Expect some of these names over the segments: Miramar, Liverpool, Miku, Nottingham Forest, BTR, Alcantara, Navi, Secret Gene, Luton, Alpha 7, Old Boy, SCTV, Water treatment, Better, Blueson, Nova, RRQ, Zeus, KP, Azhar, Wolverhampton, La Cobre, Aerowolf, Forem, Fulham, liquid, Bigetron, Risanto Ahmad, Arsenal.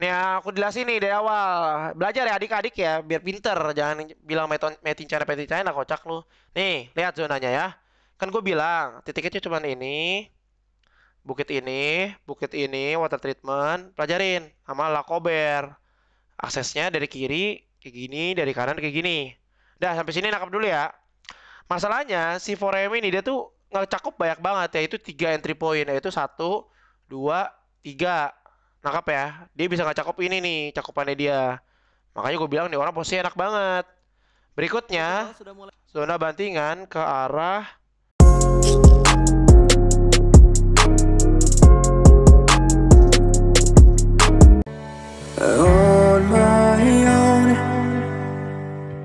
Nih aku jelasin nih dari awal. Belajar ya adik-adik ya, biar pinter. Jangan bilang metin China, kocak lu. Nih, lihat zonanya ya. Kan gue bilang, titiknya cuma ini. Bukit ini, water treatment, pelajarin sama La Cobre. Aksesnya dari kiri kayak gini, dari kanan kayak gini. Dah sampai sini nangkap dulu ya. Masalahnya si 4AM ini dia tuh ngecakup banyak banget ya, itu 3 entry point, yaitu 1, 2, 3. Nangkap ya. Dia bisa ngecakup ini nih, cakupannya dia. Makanya gue bilang nih orang posisi enak banget. Berikutnya zona bantingan ke arah on my own,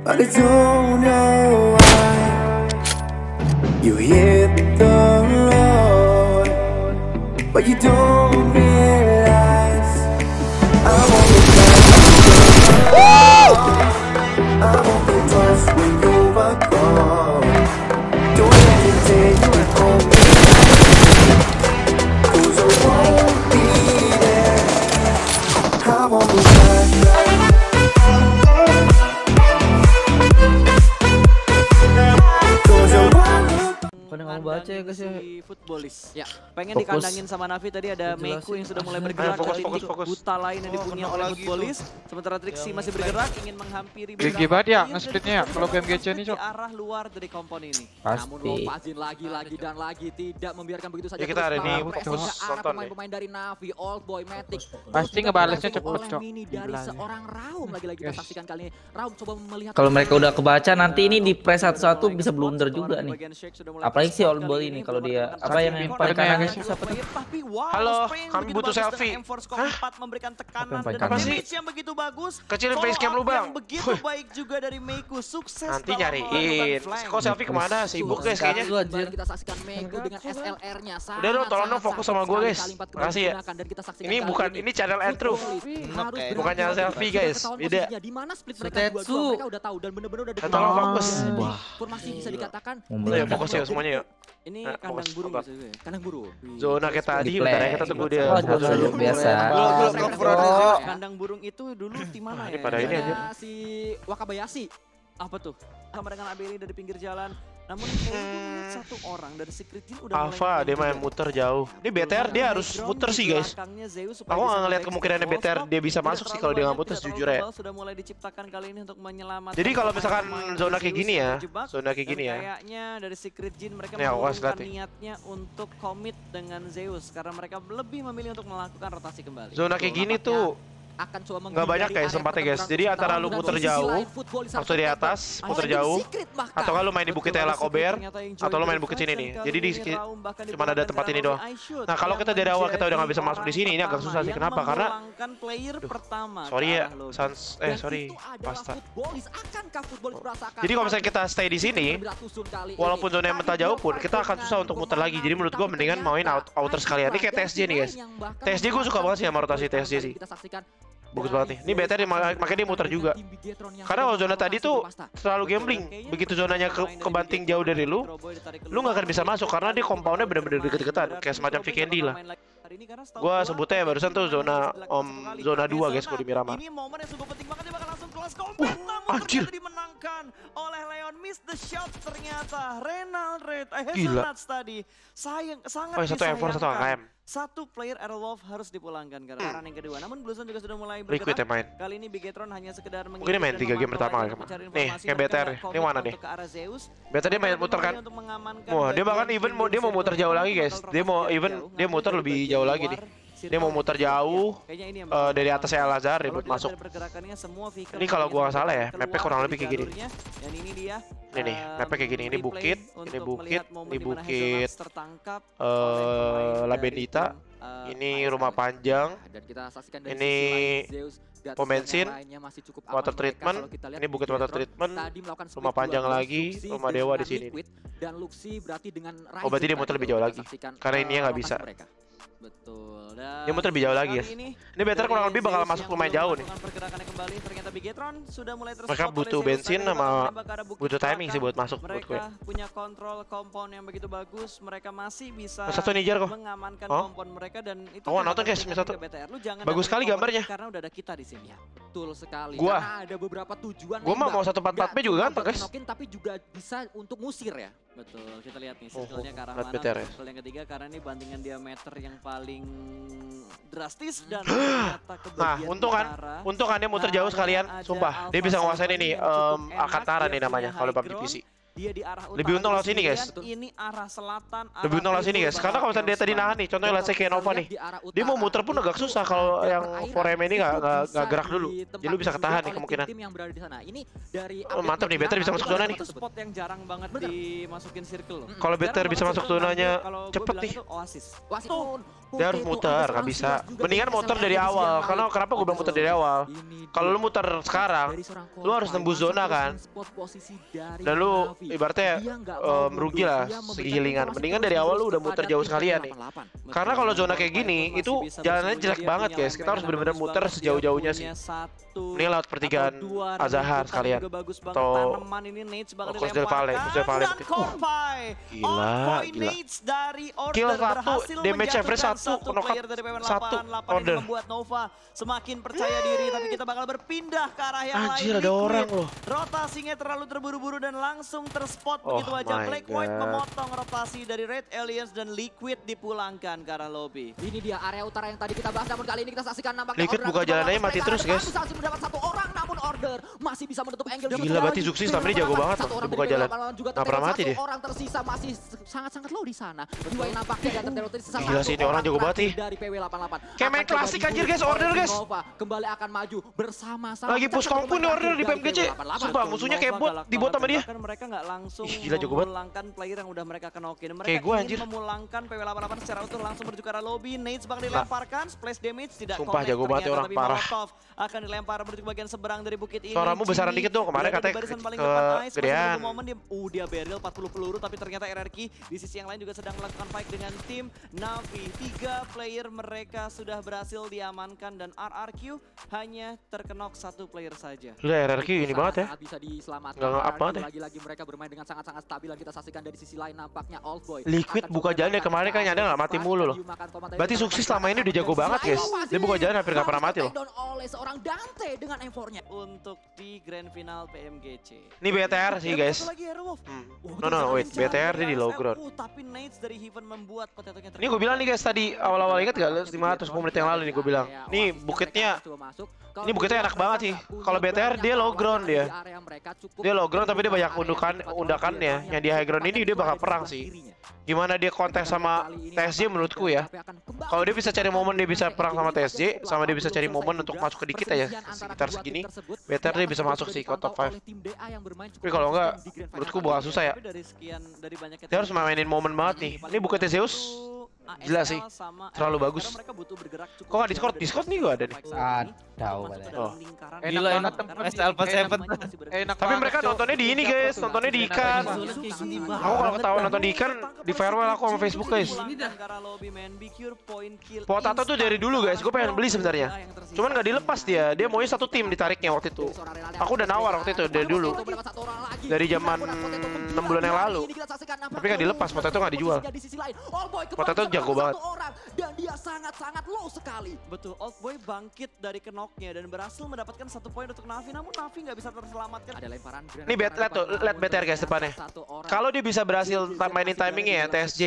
but I don't know why you hit the road, but you don't realize I won't be close. I won't be close when you are gone. Don't hesitate, you are home. Si footballis ya pengen fokus. Dikandangin sama Navi tadi ada Miku yang sudah mulai bergerak ke titik buta lain yang dipunya oleh footballis, sementara Trixie masih bergerak ingin menghampiri gigi banget ya nge-splitnya kalau PMGC ini cok arah luar dari kompon ini pasti. Namun Lopazin lagi dan lagi tidak membiarkan begitu saja ya, kita ada nih fokus nonton pemain dari Navi Old Boy Matic pasti ngebalesnya cepet cok dari seorang Raum lagi-lagi kita saksikan kali ini Raum coba melihat kalau mereka udah kebaca nanti ini di press satu-satu bisa blunder juga nih apalagi si Old Boy ini kalau dia apa yang pertanyaan guys siapa tuh? Halo, kami butuh selfie. Hah? Memberikan tekanan dan damage yang begitu bagus. Kecilin facecam lu, Bang. Begitu baik juga dari Miku, sukses. Nanti nyariin. Kok selfie kemana sih, Ibu guys kayaknya? Kita saksikan Miku dengan SLR-nya. Udah dong, tolong dong fokus sama gue, guys. Makasih ya. Ini bukan ini channel Entruth. Bukan channel selfie, guys. Beda. Tetsu. Tolong fokus. Informasi bisa dikatakan. Ya fokus ya semuanya ya. Ini kandang burung maksudnya. Kandang burung. Zona kayak tadi bentar ya kita tunggu dia. Zona biasa. Kandang burung itu dulu di mana ya? Pada ini aja. Si Wakabayashi. Apa tuh? Sama dengan Abeli dari pinggir jalan. Namun satu orang dari Secret Gene udah Alpha dia main muter jauh. Ini BTR dia harus muter sih guys. Aku nggak ngeliat kemungkinannya BTR dia bisa masuk sih kalau dia nggak muter jujur ya. Jadi kalau misalkan zona kayak gini ya, kayaknya dari Secret Gene mereka menggunakan niatnya untuk komit dengan Zeus karena mereka lebih memilih untuk melakukan rotasi kembali. Zona kayak gini tuh akan coba nggak banyak kayak sempatnya guys. Jadi antara lu puter jauh atau di atas puter jauh atau kalau main di bukit Ela Kober atau lu main bukit sini nih. Jadi di cuma ada tempat ini doang. Nah kalau kita dari awal kita udah nggak bisa masuk di sini ini agak susah sih. Kenapa? Karena sorry ya Sans sorry pasta. Jadi kalau misalnya kita stay di sini walaupun zona yang mentah jauh pun kita akan susah untuk muter lagi. Jadi menurut gua mendingan main outer sekalian. Ini kayak TSJ nih guys. TSJ gua suka banget sih sama rotasi TSJ sih. Bagus banget nih. Ini BTR makanya dia muter juga. Karena kalau zona tadi tuh selalu gambling. Begitu zonanya kebanting jauh dari lu, lu gak akan bisa masuk karena dia compoundnya bener-bener deket-deketan. Kayak semacam VKD lah. Gua sebutnya barusan tuh zona 2 guys kalau di Miramar. Anjir. Dimenangkan oleh Leon miss the shot ternyata. Renal Red Hazelnuts tadi. Sayang sangat disayangkan. Oh, 1 M4 1 AKM. Satu player Aerowolf harus dipulangkan karena arahan yang kedua. Namun Blueson juga sudah mulai bergerak. Liquid ya main. Kali ini Bigetron hanya sekedar mengikuti. Ini main 3 game pertama kemarin. Nih, kayak BTR. Ini mana nih? BTR dia main muter kan. Wah, dia bahkan even dia mau muter jauh lagi, guys. Dia mau even dia muter lebih jauh lagi nih. Dia mau muter jauh dari atasnya Azhar dia buat masuk. Ini kalau gua nggak salah ya, mapnya kurang lebih kayak gini. Ini nih, mapnya kayak gini. Ini bukit, ini bukit. La Bendita. Ini rumah panjang. Ini pom bensin, water treatment, ini bukit water treatment, rumah panjang lagi, rumah dewa di sini. Oh berarti dia muter lebih jauh lagi, karena ini nggak bisa. Betul. Dia muter lebih jauh lagi, guys. Ini Better kurang lebih bakal masuk lumayan jauh nih. Kembali, ternyata Bigetron sudah mulai mereka butuh bensin sama butuh timing sih buat masuk. Mereka punya kontrol kompon yang begitu bagus. Mereka masih bisa mengamankan kompon mereka dan itu. Oh, nonton guys, misal tuh. Bagus sekali gambarnya. Karena udah ada kita di sini ya. Betul sekali. Karena ada beberapa tujuan. Gua mah mau 144P juga ganteng, guys. Mungkin tapi juga bisa untuk musir ya. Betul, kita lihat nih circle-nya ke arah mana, circle yang ketiga karena ini bantingan diameter yang paling drastis dan ternyata ke bagian untung kan dia muter jauh sekalian, sumpah. Dia bisa nguasain ini, Alcantara nih namanya kalau PMGC. Dia di arah utara. Lebih untung lawan sini, guys. Ini arah selatan. Lebih untung lawan sini, guys. Karena kalau misalnya dia tadi nahan nih, contohnya Lasse Kenova nih. Dia mau muter pun agak susah kalau yang Forem ini nggak gerak dulu. Jadi lu bisa ketahan nih kemungkinan. Mantap nih, Better bisa masuk zona nih. Spot yang jarang banget dimasukin circle loh. Kalau Better bisa masuk zonanya cepet nih. Dia harus muter, nggak bisa. Mendingan muter dari awal. Karena kenapa gue bilang muter dari awal? Kalau lu muter sekarang, lu harus nembus zona kan. Dan lu ibaratnya merugi lah segilingan. Mendingan dari awal lu udah muter jauh sekalian nih. Karena kalau zona kayak gini, itu jalannya jelek banget guys. Kita harus benar-benar muter sejauh-jauhnya sih. Ini laut pertigaan Azhar sekalian. Atau Kos Del Valleh. Gila, gila. Kill 1, damage average 1, knockout 1. Order. Membuat Nova semakin percaya diri. Tapi kita bakal berpindah ke arah yang lain. Anjir, ada orang loh. Rotasinya terlalu terburu-buru dan langsung terspot begitu aja. Black White memotong rotasi dari Red Alliance dan Liquid dipulangkan ke arah lobby. Ini dia area utara yang tadi kita bahas, namun kali ini kita saksikan nampaknya Liquid buka jalannya mati terus guys. Bisa mendapat satu orang namun Order masih bisa menutup angle. Gila, berarti Zeus stamina jago banget buka jalan. Enggak pernah mati dia. Orang tersisa masih sangat-sangat low di sana. Dua nampaknya dan terdeteksi sesama. Gila sih ini orang jago banget dari PW 88. Kayak main klasik anjir guys Order guys. Kembali akan maju bersama-sama. Lagi push kompun Order di PMGC. Sumpah musuhnya kayak bot sama dia. Mereka nggak langsung memulangkan player yang udah mereka kenokin. Mereka ingin memulangkan PW88 secara utuh langsung menuju ke arah lobby. Nades bakal dilemparkan, splash damage tidak connect. Sumpah jago banget orang parah. Akan dilempar menuju ke bagian seberang dari bukit ini. Suaramu besaran dikit dong, kemarin katanya kegedean. Dia barrel 40 peluru tapi ternyata RRQ di sisi yang lain juga sedang melakukan fight dengan tim Navi. 3 player mereka sudah berhasil diamankan dan RRQ hanya terkenok 1 player saja. Udah RRQ ini banget ya. Bisa diselamatkan. Lagi-lagi mereka bermain dengan sangat-sangat stabil dan kita saksikan dari sisi lain nampaknya Old Boy. Liquid buka jalannya kemarin kan ada nggak mati mulu loh. Berarti Sukses selama ini udah jago banget guys. Dia buka jalan hampir nggak pernah mati loh. Oleh seorang Dante dengan M4-nya untuk di grand final PMGC. Ini BTR sih guys. Wait, BTR dia di low ground. Tapi Nades dari Heaven membuat kotetoknya terkenal. Ini gue bilang nih guys tadi awal-awal inget gak 500 menit yang lalu nih gue bilang. Nih bukitnya. Ini bukitnya enak banget sih. Kalau BTR dia low ground dia. Dia low ground tapi dia banyak undakannya. Yang di high ground ini dia bakal perang sih. Gimana dia kontes sama TSJ menurutku ya. Kalau dia bisa cari momen dia bisa perang sama TSJ. Sama dia bisa cari momen untuk masuk ke dikit aja. Sekitar segini. Better dia bisa masuk sih ke top 5. Tapi kalau enggak menurutku bakal susah ya. Dia harus mainin momen banget nih. Ini buketnya Zeus. Jelas sih, terlalu bagus. Kok gak Discord? Discord nih gue ada nih. Aduh, enak banget Alpha 7. Tapi mereka nontonnya di ini guys, nontonnya di ikan. Aku kalau ketahuan nonton di ikan, di firewall aku sama Facebook guys. Potato tuh dari dulu guys, gue pengen beli sebenarnya. Cuman gak dilepas dia, dia maunya satu tim ditariknya waktu itu. Aku udah nawar waktu itu, dari dulu. Dari zaman 6 bulan yang lalu. Tapi gak dilepas, potato gak dijual. Potato jago banget orang, dan dia sangat-sangat low sekali. Betul, Old Boy bangkit dari kenoknya dan berhasil mendapatkan 1 poin untuk Navi. Namun Navi nggak bisa terselamatkan. Ada lemparan. Nih lihat BTR guys depannya. Kalau dia bisa berhasil mainin timingnya ya TSJ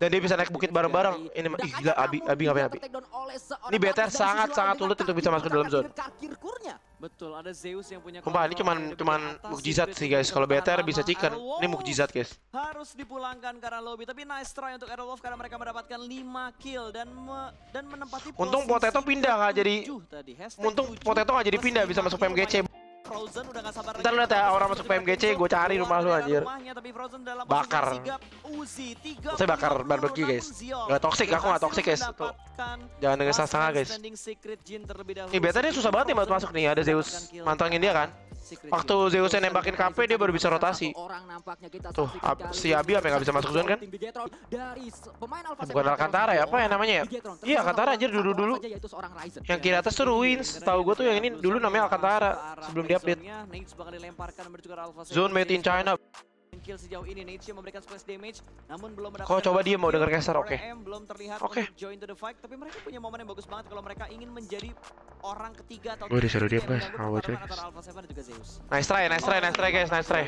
dan dia bisa naik bukit bareng-bareng. Ini gila abi. Ini BTR sangat-sangat sulit untuk bisa masuk ke dalam zone. Betul, ada Zeus yang punya. Sumpah, ini cuman mukjizat sih guys. Kalau BTR bisa chicken, ini mukjizat guys. Harus dipulangkan karena lobby, tapi nice try untuk Aerowolf karena mereka mendapatkan 5 kill dan menempati. Untung Potato pindah nggak jadi. Untung Potato nggak jadi pindah bisa masuk PMGC. Frozen udah gak sabar. Kita lihat ya orang masuk PMGC, gue cari rumah lu anjir. Bakar. Saya bakar barbecue guys. Gak toxic, aku gak toxic guys. Tuh. Jangan dengan sasanga guys. Ini beta dia susah banget nih buat masuk nih. Ada Zeus mantengin dia kan. Waktu Zeus nembakin KP dia baru bisa rotasi. Tuh si Abi apa yang gak bisa masuk zone kan? Bukan Alcantara ya, apa yang namanya ya? Iya Alcantara anjir dulu. Yang kiri atas tuh Ruins. Tahu gue tuh yang ini dulu namanya Alcantara sebelum diupdate. Zone made in China. Kill sejauh ini Nietzsche memberikan splash damage namun belum mendapatkan. Kok coba dia mau denger caster oke. Belum terlihat join to the fight tapi mereka punya momen yang bagus banget kalau mereka ingin menjadi orang ketiga atau gue disuruh diam guys. Alpha 7 juga Zeus. Nice try guys, nice try.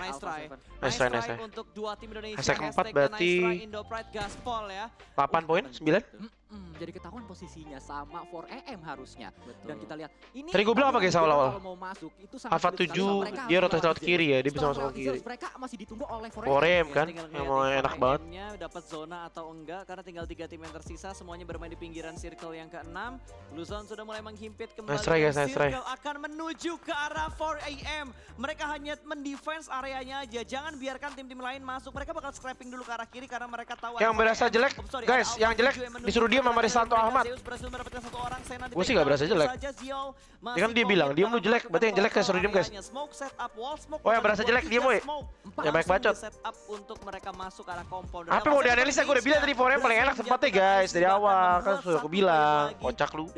Untuk dua tim Indonesia. Keempat berarti 8 poin, 9. Jadi ketahuan posisinya sama 4AM harusnya. Betul. Dan kita lihat ini tadi gue bilang apa guys awal-awal mau masuk itu Alpha 7 dia rotasi lewat kiri ya, dia bisa masuk ke kiri. Mereka masih ditunggu oleh 4AM kan emang enak banget dapat zona atau enggak karena tinggal 3 tim yang tersisa semuanya bermain di pinggiran circle yang ke-6. Blue Zone sudah mulai menghimpit kembali. Circle akan menuju ke arah 4AM. Mereka hanya mendefense areanya aja. Jangan biarkan tim-tim lain masuk. Mereka bakal scrapping dulu ke arah kiri karena mereka tahu yang berasa jelek guys, yang jelek disuruh dia sama Risanto Ahmad. Gue sih gak berasa jelek. Dia kan dia bilang, diam lu jelek. Berarti yang jelek saya suruh diam guys. Oh yang berasa jelek diam woy. Yang banyak bacot. Apa mau dianalisa, gue udah bilang tadi Forem paling enak tempatnya guys. Dari awal kan sudah aku bilang. Kocak lu.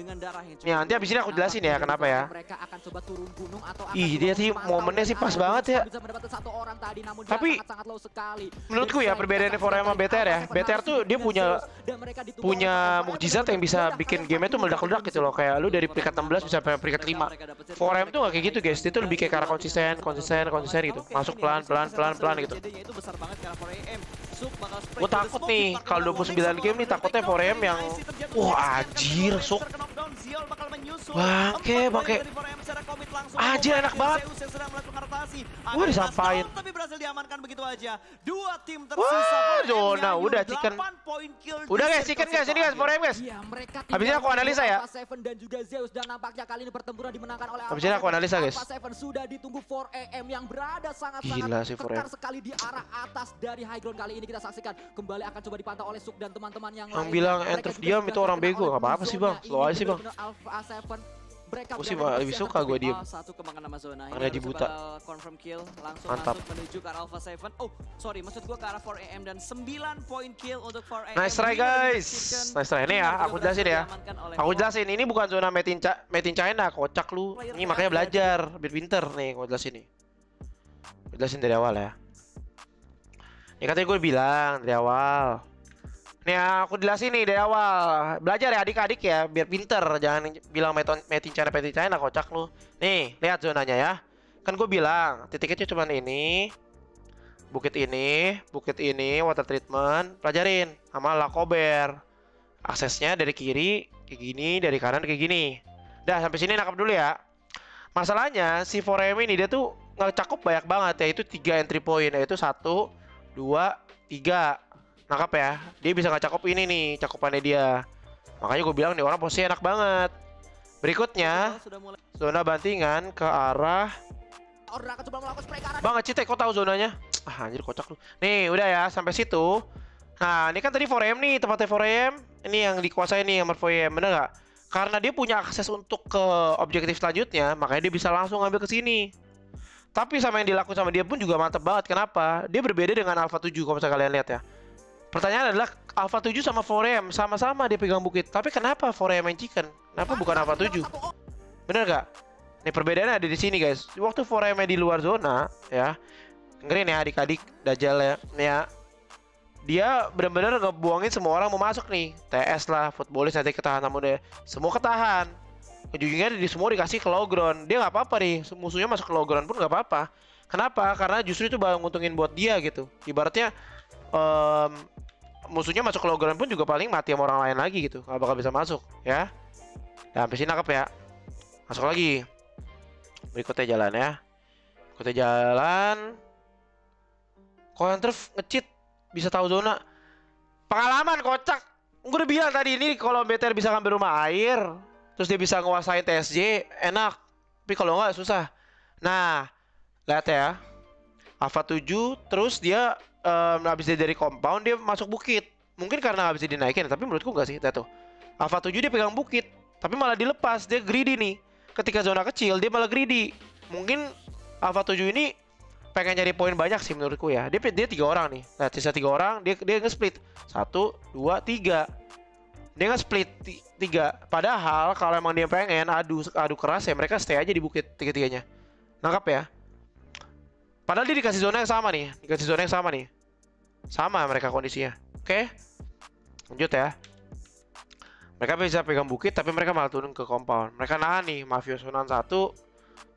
Nih nanti abis ini aku jelasin ya kenapa ya. Ih dia sih momennya sih pas banget ya. Tapi menurutku ya perbedaannya Forem sama BTR ya. BTR tuh dia punya mukjizat yang bisa bikin game itu meledak-ledak gitu loh. Kayak lu dari peringkat 16 bisa sampai peringkat 5. 4AM tuh gak kayak gitu guys. Dia tuh lebih kayak karena konsisten gitu. Masuk pelan gitu. Gue takut nih kalau 29 game nih takutnya 4AM yang wah anjir sok. Bangke anjir enak banget. Gue disampain. Wah zona udah chicken. Udah guys chicken guys ini guys 4AM guys. Habisnya aku analisa ya. Habisnya aku analisa guys. Gila sih 4AM sekali di arah atas dari high ground kali ini kita saksikan kembali akan coba dipantau oleh Suk dan teman-teman yang lain. Yang bilang enter diam itu orang bego, enggak apa-apa sih bang, slow aja sih bang. Gue sih lebih suka gue diem. Ada di buta. Mantap. Oh sorry, maksud gue ke arah 4AM dan 9 poin kill untuk 4AM. Nice try guys. Nice try ini ya. Aku jelasin ya. Ini bukan zona made in China. Kocak lu. Ini makanya belajar biar pinter nih. Gue jelasin nih. Gue jelasin dari awal ya. Ini katanya gue bilang dari awal. Nih aku jelasin nih dari awal. Belajar ya adik-adik ya biar pinter. Jangan bilang metin China kocak lu. Nih lihat zonanya ya. Kan gue bilang titiknya cuman ini. Bukit ini water treatment. Pelajarin sama La Cober. Aksesnya dari kiri kayak gini, dari kanan kayak gini. Dah sampai sini nangkap dulu ya. Masalahnya si 4AM ini dia tuh ngecakup banyak banget ya. Itu 3 entry point yaitu 1, 2, 3. Nangkap ya, dia bisa nggak cakup ini nih, cakupannya dia. Makanya gue bilang nih orang posisi enak banget. Berikutnya, zona bantingan ke arah. Bang Cite, kok tahu zonanya? Ah anjir kocak lu. Nih udah ya sampai situ. Nah ini kan tadi 4AM nih tempatnya 4AM. Ini yang dikuasai nih sama 4AM, bener nggak? Karena dia punya akses untuk ke objektif selanjutnya, makanya dia bisa langsung ngambil ke sini. Tapi sama yang dilakukan sama dia pun juga mantep banget. Kenapa? Dia berbeda dengan Alpha 7 kalau misalnya kalian lihat ya. Pertanyaan adalah Alpha 7 sama 4AM sama-sama dia pegang bukit. Tapi kenapa 4AM yang chicken? Kenapa bukan Alpha 7? Bener gak? Nih perbedaannya ada di sini guys. Waktu 4AM di luar zona ya. Dengerin ya adik-adik Dajjal ya. Dia bener-bener ngebuangin semua orang mau masuk nih. TS lah, footballis nanti ketahan sama dia. Semua ketahan. Ujungnya di semua dikasih ke low ground. Dia gak apa-apa nih. Musuhnya masuk ke low ground pun gak apa-apa. Kenapa? Karena justru itu bakal nguntungin buat dia gitu. Ibaratnya musuhnya masuk ke logoran pun juga paling mati sama orang lain lagi gitu. Gak bakal bisa masuk ya. Nah sampai sini nangkep ya. Masuk lagi. Berikutnya jalan ya. Berikutnya jalan. Kok yang terf nge-cheat bisa tahu zona. Pengalaman kocak. Gue udah bilang tadi ini kalau BTR bisa ngambil rumah air, terus dia bisa nguasain TSJ enak. Tapi kalau enggak susah. Nah, lihat ya. Alpha 7 terus dia habis dia dari compound dia masuk bukit. Mungkin karena habis dinaikin, tapi menurutku enggak sih, lihat tuh. Alpha 7 dia pegang bukit, tapi malah dilepas, dia greedy nih. Ketika zona kecil dia malah greedy. Mungkin Alpha 7 ini pengen nyari poin banyak sih menurutku ya. Dia 3 orang nih. Nah, sisa 3 orang dia nge-split. 1, 2, 3. Dia nge-split 3. Padahal kalau emang dia pengen adu keras ya mereka stay aja di bukit tiga-tiganya. Nangkap ya. Padahal dia dikasih zona yang sama nih, sama mereka kondisinya. Oke, lanjut ya. Mereka bisa pegang bukit, tapi mereka malah turun ke compound. Mereka nahan nih, mafiosonan 1.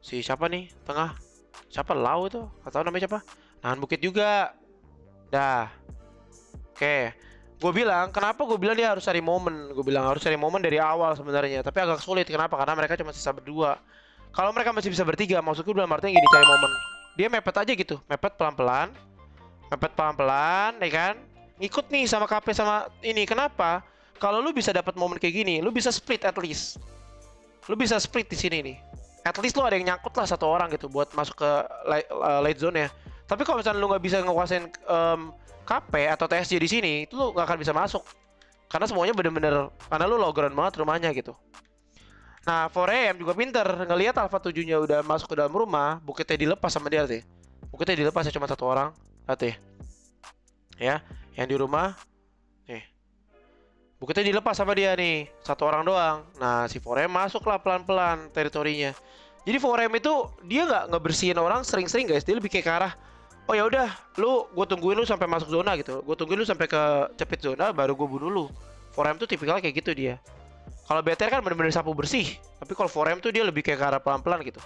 Si siapa nih, tengah? Siapa, Lau itu? Gak tau namanya siapa. Nahan bukit juga. Dah. Oke, gue bilang, kenapa gue bilang dia harus cari momen? Gue bilang harus cari momen dari awal sebenarnya. Tapi agak sulit, kenapa? Karena mereka cuma sisa berdua. Kalau mereka masih bisa bertiga, maksudku dalam artinya gini, cari momen. Dia mepet aja gitu, mepet pelan-pelan, ya kan? Ikut nih sama KP sama ini. Kenapa? Kalau lu bisa dapat momen kayak gini, lu bisa split at least. Lu bisa split di sini nih. At least lu ada yang nyangkut lah 1 orang gitu buat masuk ke late zone ya. Tapi kalau misalnya lu nggak bisa ngekuasain KP atau TSJ di sini, itu lu nggak akan bisa masuk. Karena semuanya bener-bener, karena lu low ground banget rumahnya gitu. Nah, 4AM juga pinter, ngelihat Alpha 7-nya udah masuk ke dalam rumah, bukitnya dilepas sama dia sih. Bukitnya dilepas ya cuma 1 orang, lihat ya. Yang di rumah nih, bukitnya dilepas sama dia nih, 1 orang doang. Nah, si Forem masuklah pelan-pelan teritorinya. Jadi Forem itu dia nggak ngebersihin orang sering-sering guys, dia lebih kayak ke arah, oh ya udah, lu gue tungguin lu sampai masuk zona gitu, gue tungguin lu sampai ke cepit zona baru gue bunuh lu. Forem tuh tipikal kayak gitu dia. Kalau BTR kan bener-bener sapu bersih, tapi kalau Forem tuh dia lebih kayak ke arah pelan-pelan gitu.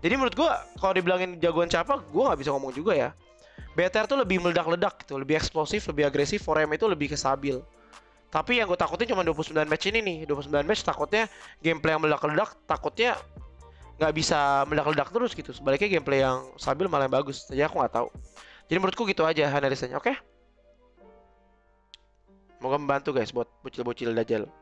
Jadi menurut gue kalau dibilangin jagoan siapa, gue nggak bisa ngomong juga ya. BTR tuh lebih meledak-ledak gitu, lebih eksplosif, lebih agresif. 4AM itu lebih ke stabil. Tapi yang gue takutin cuma 29 match ini nih. 29 match takutnya gameplay yang meledak-ledak, takutnya nggak bisa meledak-ledak terus gitu. Sebaliknya gameplay yang stabil malah yang bagus. Jadi aku nggak tahu. Jadi menurutku gitu aja analisanya, oke? Semoga membantu guys buat bocil-bocil dajal.